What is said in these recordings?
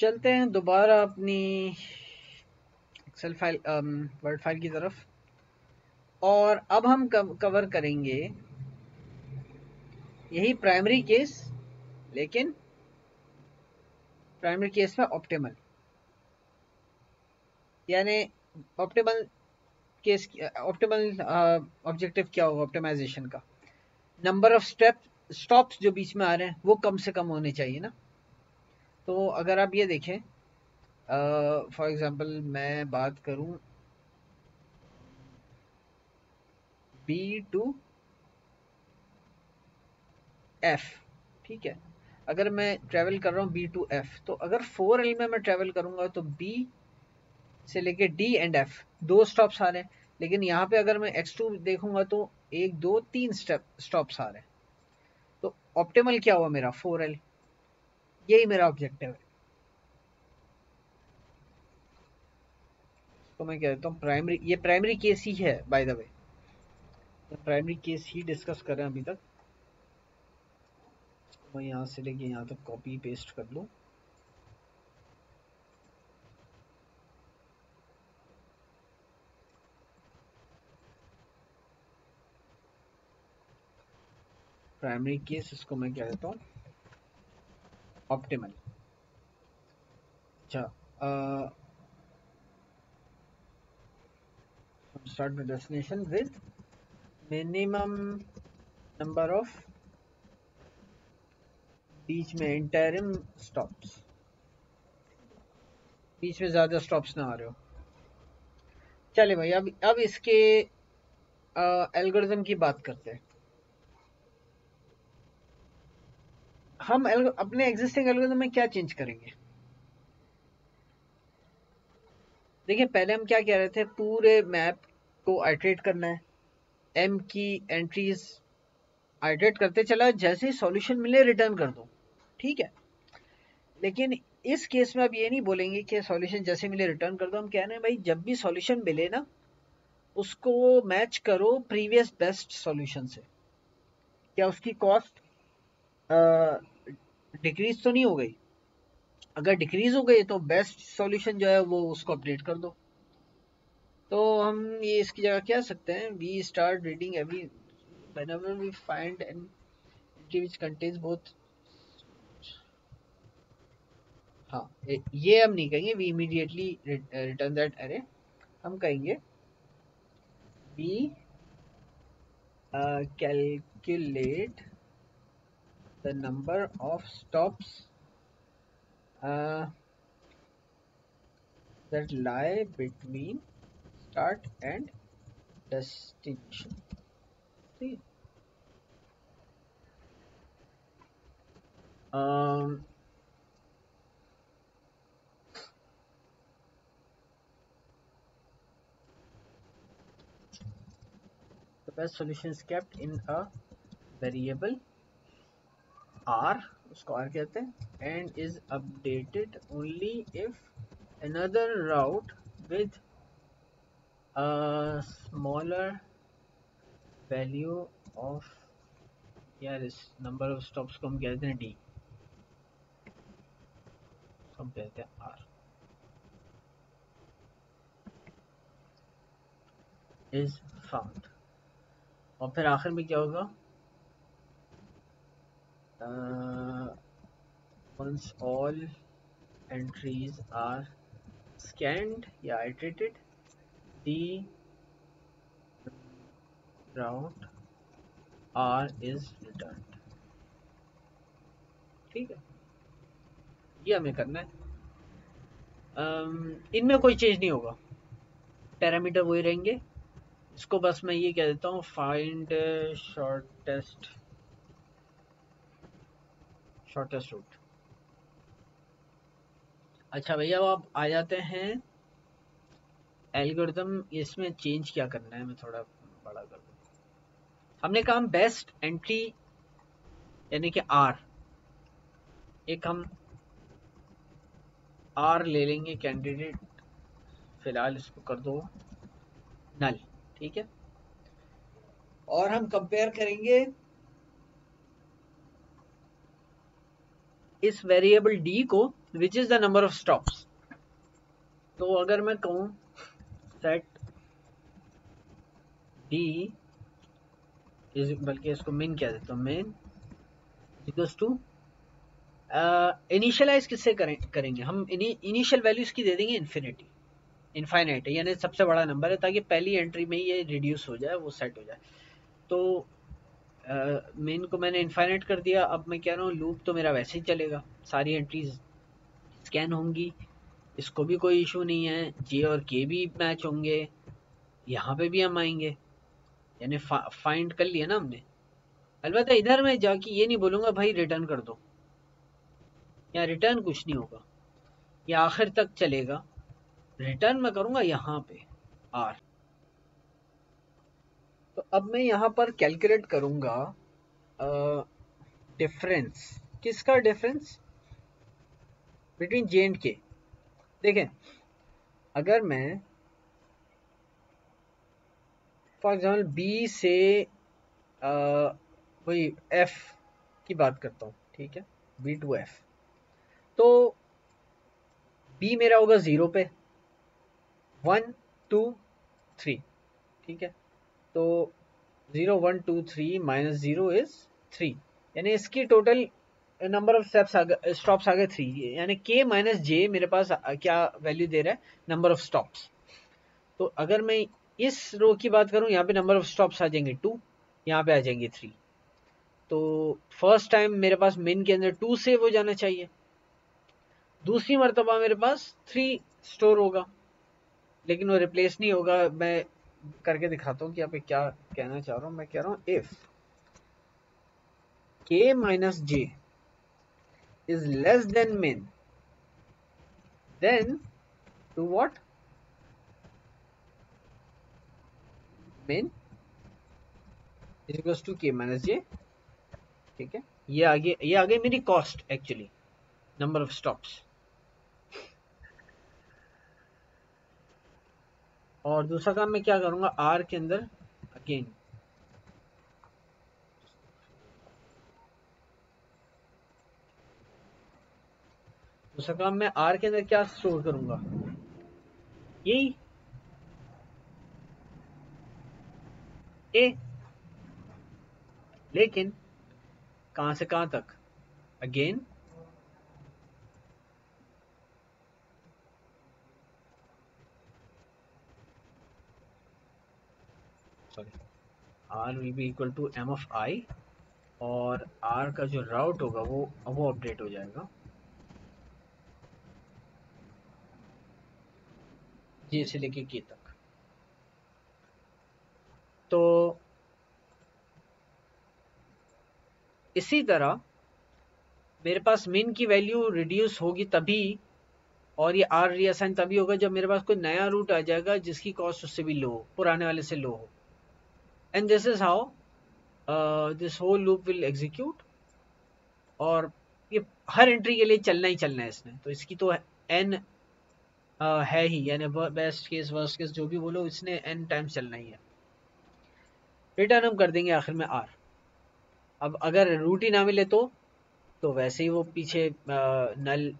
चलते हैं दोबारा अपनी एक्सेल फाइल वर्ड फाइल की तरफ, और अब हम कवर करेंगे यही प्राइमरी केस, लेकिन प्राइमरी केस में ऑप्टिमल, यानी ऑप्टिमल केस, ऑप्टिमल ऑब्जेक्टिव क्या होगा ऑप्टिमाइजेशन का? नंबर ऑफ स्टॉप्स जो बीच में आ रहे हैं वो कम से कम होने चाहिए ना। तो अगर आप ये देखें, फॉर एग्जांपल मैं बात करूं B to F, ठीक है, अगर मैं ट्रैवल कर रहा हूँ B to F, तो अगर 4L में मैं ट्रैवल करूँगा तो B से लेके D एंड F दो स्टॉप्स आ रहे हैं, लेकिन यहाँ पे अगर मैं X2 देखूंगा तो 1, 2, 3 स्टॉप्स आ रहे हैं। तो ऑप्टिमल क्या हुआ मेरा? 4L, यही मेरा ऑब्जेक्टिव है। तो मैं क्या कहता हूँ, प्राइमरी, ये प्राइमरी केस ही है by the way, primary case ही डिस्कस कर रहे हैं अभी तक। मैं यहाँ से लेके यहाँ तक कॉपी पेस्ट कर लूँ, प्राइमरी केस, इसको मैं क्या देता हूँ ऑप्टिमल। अच्छा, start with destination with minimum number of बीच में इंटरिम स्टॉप्स, बीच में ज्यादा स्टॉप्स ना आ रहे हो। चले भाई, अब इसके एल्गोरिथम की बात करते हैं। हम अपने एग्जिस्टिंग एल्गोरिथम में क्या चेंज करेंगे? देखिए, पहले हम क्या कह रहे थे, पूरे मैप को आइटरेट करना है, M की एंट्रीज आइटरेट करते चला, जैसे ही सॉल्यूशन मिले रिटर्न कर दो, ठीक है। लेकिन इस केस में अब ये नहीं बोलेंगे कि सॉल्यूशन जैसे मिले रिटर्न कर दो, हम कह रहे हैं भाई जब भी सॉल्यूशन मिले ना, उसको मैच करो प्रीवियस बेस्ट सॉल्यूशन से। क्या उसकी कॉस्ट डिक्रीज तो नहीं हो गई? अगर डिक्रीज हो गई तो बेस्ट सॉल्यूशन जो है वो उसको अपडेट कर दो। तो हम ये इसकी जगह क्या सकते हैं, we start reading every whenever we find an entry which contains both. हाँ, ये हम नहीं कहेंगे वी इमीडिएटली रिटर्न दैट अरे, हम कहेंगे we calculate the number of stops that lie between start and destination. ठीक, the best solution is kept in a variable r, उसको r कहते हैं, and is updated only if another route with a smaller value of this number of stops को हम कहते हैं d, हम कहते हैं r, is found, और फिर आखिर में क्या होगा, once all entries are scanned या iterated, the route R is returned। ठीक है, ये हमें करना है। इनमें कोई चेंज नहीं होगा, पैरामीटर वही रहेंगे। इसको बस मैं ये कह देता हूँ, फाइंड शॉर्टेस्ट रूट। अच्छा भैया, अब आप आ जाते हैं एल्गोरिथम, इसमें चेंज क्या करना है मैं थोड़ा बड़ा कर दूँ। हमने कहा हम बेस्ट एंट्री यानी कि R, एक हम R ले लेंगे, कैंडिडेट फिलहाल इसको कर दो नल, ठीक है, और हम कंपेयर करेंगे इस वेरिएबल D को which is the number of stops. तो अगर मैं कहूं सेट डी इज, बल्कि इसको मेन क्या देता हूँ, मेन इक्वल्स टू इनिशियलाइज किससे करेंगे हम, इनिशियल वैल्यू इसकी दे देंगे इन्फिनिटी, इनफाइनाइट यानी सबसे बड़ा नंबर है, ताकि पहली एंट्री में ये रिड्यूस हो जाए, वो सेट हो जाए। तो मेन को मैंने इनफाइनाइट कर दिया। अब मैं कह रहा हूँ लूप तो मेरा वैसे ही चलेगा, सारी एंट्रीज स्कैन होंगी, इसको भी कोई इशू नहीं है, जे और के भी मैच होंगे, यहाँ पे भी हम आएंगे, यानी फाइंड कर लिया ना हमने। अलबत्ता इधर मैं जाके ये नहीं बोलूँगा भाई रिटर्न कर दो, या रिटर्न कुछ नहीं होगा, ये आखिर तक चलेगा। रिटर्न मैं करूँगा यहाँ पे आर। तो अब मैं यहाँ पर कैलकुलेट करूँगा डिफरेंस, किसका डिफरेंस बिटवीन जे एंड के। देखें अगर मैं फॉर एग्जाम्पल बी से कोई एफ की बात करता हूँ, ठीक है, बी टू एफ, तो बी मेरा होगा 0 पे 1 2 3, ठीक है। तो 0 1 2 3 माइनस 0 इज 3, यानी इसकी टोटल नंबर ऑफ स्टेप्स आगे, स्टॉप्स आगे 3, यानी के माइनस जे मेरे पास क्या वैल्यू दे रहा है, नंबर ऑफ स्टॉप्स। तो अगर मैं इस रो की बात करूं, यहाँ पे नंबर ऑफ स्टॉप्स आ जाएंगे 2, यहाँ पे आ जाएंगे 3। तो फर्स्ट टाइम मेरे पास मेन के अंदर 2 से वो जाना चाहिए, दूसरी मरतबा मेरे पास 3 स्टोर होगा, लेकिन वो रिप्लेस नहीं होगा। मैं करके दिखाता हूँ कि आप क्या कहना चाह रहा हूँ। मैं कह रहा हूँ if k minus J is less than min, then to what min is equals to k minus J, ठीक है। ये आगे मेरी cost, actually number of stops, और दूसरा काम मैं क्या करूंगा आर के अंदर अगेन क्या स्टोर करूंगा, यही ए, लेकिन कहां से कहां तक, again R will be equal to M of I, और R का जो राउट होगा वो अपडेट हो जाएगा J से लेके K तक। तो इसी तरह मेरे पास min की वैल्यू रिड्यूस होगी तभी, और ये R रीअसाइन तभी होगा जब मेरे पास कोई नया रूट आ जाएगा जिसकी कॉस्ट उससे भी लो, पुराने वाले से लो हो। And this is how this whole loop will execute, और ये हर एंट्री के लिए चलना ही चलना है इसने। तो इसकी तो n है ही, यानी बेस्ट केस वर्स्ट केस जो भी बोलो, इसने n टाइम्स चलना ही है। रिटर्न हम कर देंगे आखिर में r। अब अगर रूट ही ना मिले तो वैसे ही वो पीछे नल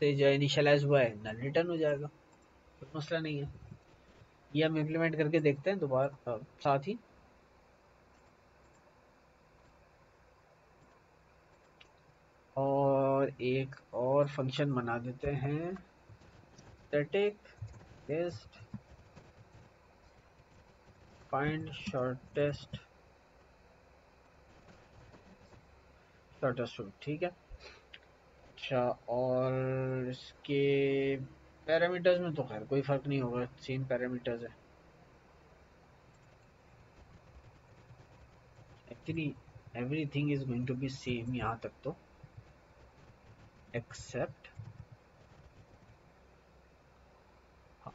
से जो इनिशियलाइज हुआ है नल रिटर्न हो जाएगा, कोई मसला नहीं है। ये हम इम्प्लीमेंट करके देखते हैं दोबारा साथ ही। और एक और फंक्शन बना देते हैं, static test find shortest route, ठीक है। अच्छा, और इसके पैरामीटर्स में तो खैर कोई फर्क नहीं होगा, सेम पैरामीटर्स है। Actually everything is going to be same यहाँ तक तो, एक्सेप्ट हाँ,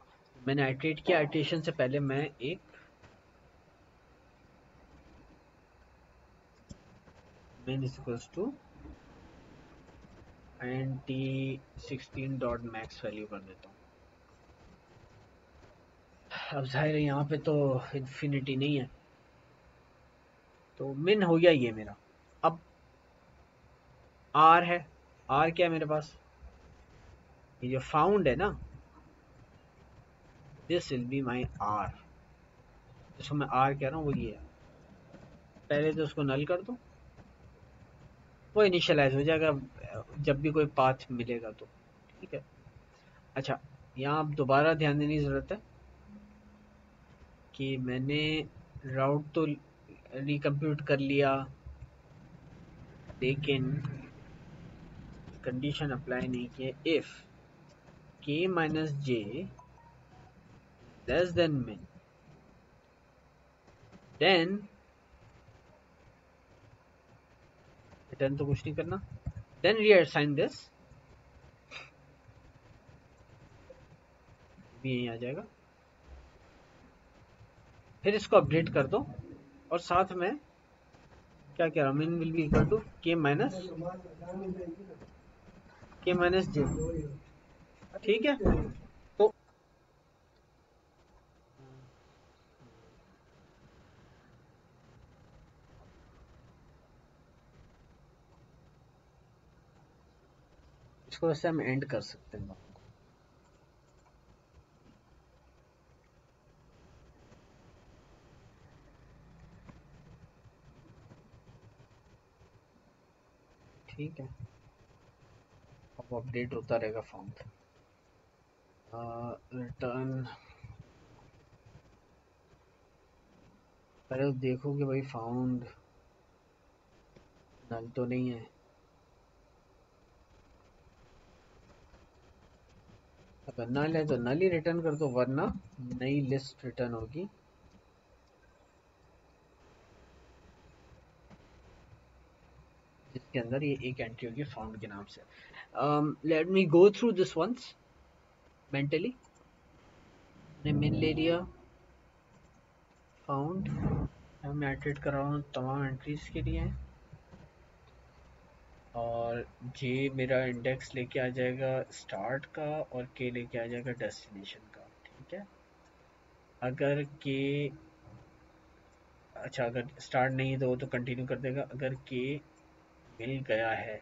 मैंने आइटरेट किया। आइटरेशन से पहले मैं एक min is equals to int16 dot max value कर देता हूँ। अब जाहिर है यहाँ पे तो इन्फिनिटी नहीं है, तो min हो गया ये मेरा। अब r है, r क्या है मेरे पास, ये फाउंड है ना, this will be my R, जिसको मैं आर कह रहा हूँ वो ये है। पहले तो उसको नल कर दो, वो इनिशियलाइज हो जाएगा जब भी कोई पाथ मिलेगा तो ठीक है। अच्छा यहाँ आप दोबारा ध्यान देने की ज़रूरत है कि मैंने राउट तो रिकम्प्यूट कर लिया लेकिन कंडीशन अप्लाई नहीं किया। If k minus J less than min then तो कुछ नहीं करना, देन रीअसाइन दिस, यहीं आ जाएगा। फिर इसको अपडेट कर दो और साथ में क्या कह रहा हूँ, min will be equal to k minus J ठीक है। तो इसको वैसे हम एंड कर सकते हैं। ठीक है, अब अपडेट होता रहेगा फॉर्म। रिटर्न अरे देखो कि भाई फाउंड नल तो नहीं है, अगर नल है तो नल ही रिटर्न कर दो वरना नई लिस्ट रिटर्न होगी। इसके अंदर ये एक एंट्री होगी फाउंड के नाम से। Let me go through this once mentally. मैंने मेन ले लिया फाउंड, मैं एडिट कर रहा हूँ तमाम एंट्रीज के लिए और जे मेरा इंडेक्स लेके आ जाएगा स्टार्ट का और के लेके आ जाएगा डेस्टिनेशन का ठीक है। अगर के अच्छा अगर स्टार्ट नहीं दो तो कंटिन्यू कर देगा, अगर के मिल गया है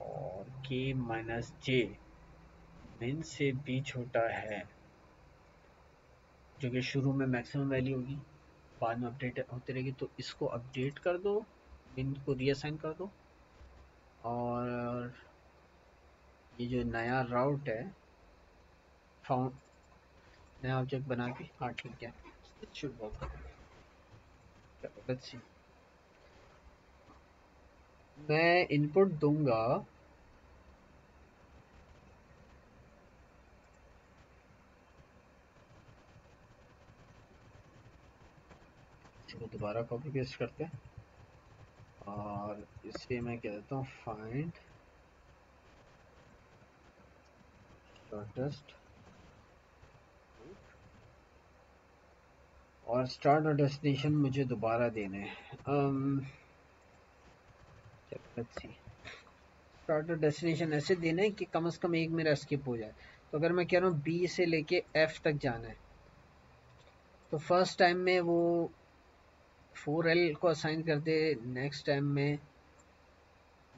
और k माइनस जे min से भी छोटा है जो कि शुरू में मैक्सिमम वैल्यू होगी बाद में अपडेट होती रहेगी, तो इसको अपडेट कर दो, min को रीअसाइन कर दो और ये जो नया राउट है फाउंड नया ऑब्जेक्ट बना के हाँ ठीक है। लेट्स सी मैं इनपुट दूंगा इसको दोबारा कॉपी पेस्ट करते हैं और इसलिए मैं कह देता हूँ फाइंड शॉर्टेस्ट और स्टार्ट और डेस्टिनेशन मुझे दोबारा देने हैं। स्टार्ट और डेस्टिनेशन ऐसे देना है कि कम से कम एक मेरा स्किप हो जाए। तो अगर मैं कह रहा हूँ बी से लेके एफ तक जाना है तो फर्स्ट टाइम में वो 4L को असाइन कर दे, नेक्स्ट टाइम में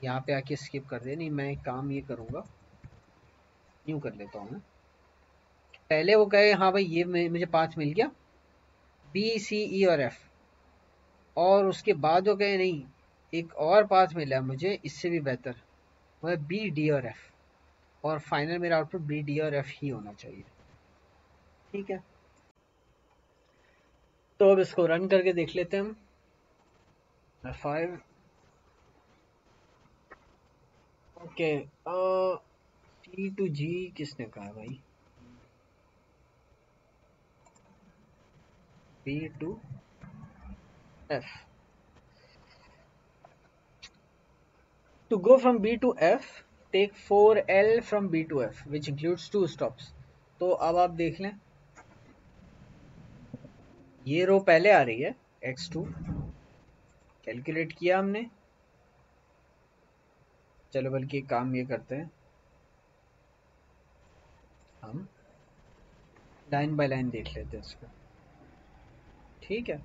यहाँ पे आके स्किप कर दे। नहीं मैं काम ये करूँगा यूँ कर लेता हूँ मैं, पहले वो कहे हाँ भाई ये मुझे पाथ मिल गया B, C, E और F और उसके बाद वो कहे नहीं एक और पाथ मिला है मुझे इससे भी बेहतर, वो है बी डी और एफ और फाइनल मेरा आउटपुट बी डी और एफ ही होना चाहिए ठीक है। तो अब इसको रन करके देख लेते हैं हम। F5 okay T to G किसने कहा भाई B to F. To go from B to F, take 4L from B to F, which includes 2 stops. तो अब आप देख लें ये रो पहले आ रही है x2 कैलकुलेट किया हमने। चलो बल्कि काम ये करते हैं हम लाइन बाय लाइन देख लेते हैं इसको ठीक है।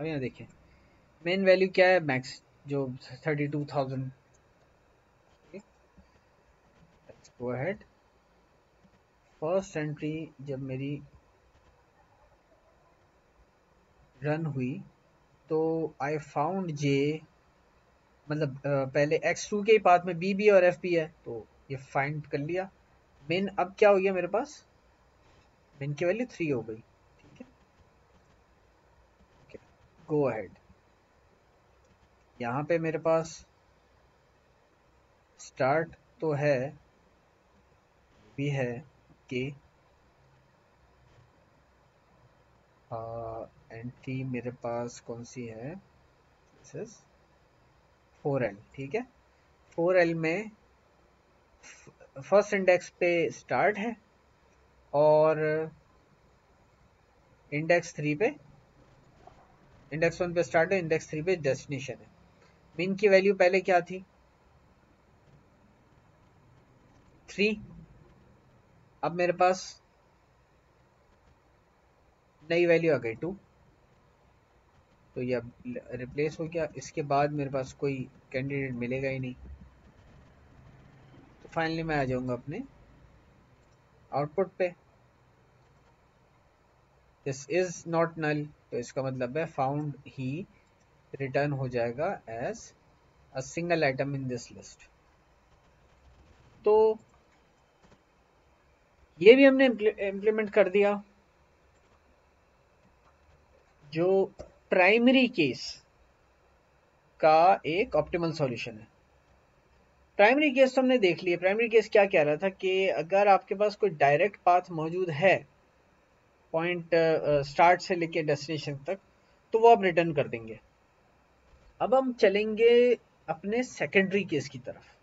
अब यहाँ देखें मेन वैल्यू क्या है मैक्स जो 32,000 गो अहेड। फर्स्ट एंट्री जब मेरी रन हुई तो आई फाउंड जे, मतलब पहले x2 के ही पाथ में बी भी और एफ भी है तो ये फाइंड कर लिया। मेन अब क्या हो गया मेरे पास, मेन की वैल्यू 3 हो गई, ठीक है। ओके गो अहेड, यहाँ पे मेरे पास स्टार्ट तो है भी है कि एंट्री मेरे पास कौन सी है, दिस इज 4L, ठीक है। 4L में फर्स्ट इंडेक्स पे स्टार्ट है और इंडेक्स 1 पे स्टार्ट है, इंडेक्स 3 पे डेस्टिनेशन है। मिन की वैल्यू पहले क्या थी, 3, अब मेरे पास नई वैल्यू आ गई 2, तो ये अब रिप्लेस हो गया। इसके बाद मेरे पास कोई कैंडिडेट मिलेगा ही नहीं, तो फाइनली मैं आ जाऊंगा अपने आउटपुट पे, दिस इज नॉट नल, तो इसका मतलब है फाउंड ही रिटर्न हो जाएगा as a single item in this list. तो ये भी हमने इम्प्लीमेंट कर दिया। जो प्राइमरी केस का एक ऑप्टिमल सॉल्यूशन है। प्राइमरी केस तो हमने देख लिए, प्राइमरी केस क्या कह रहा था कि अगर आपके पास कोई डायरेक्ट पाथ मौजूद है पॉइंट स्टार्ट से लेके डेस्टिनेशन तक, तो वो आप रिटर्न कर देंगे। अब हम चलेंगे अपने सेकेंडरी केस की तरफ।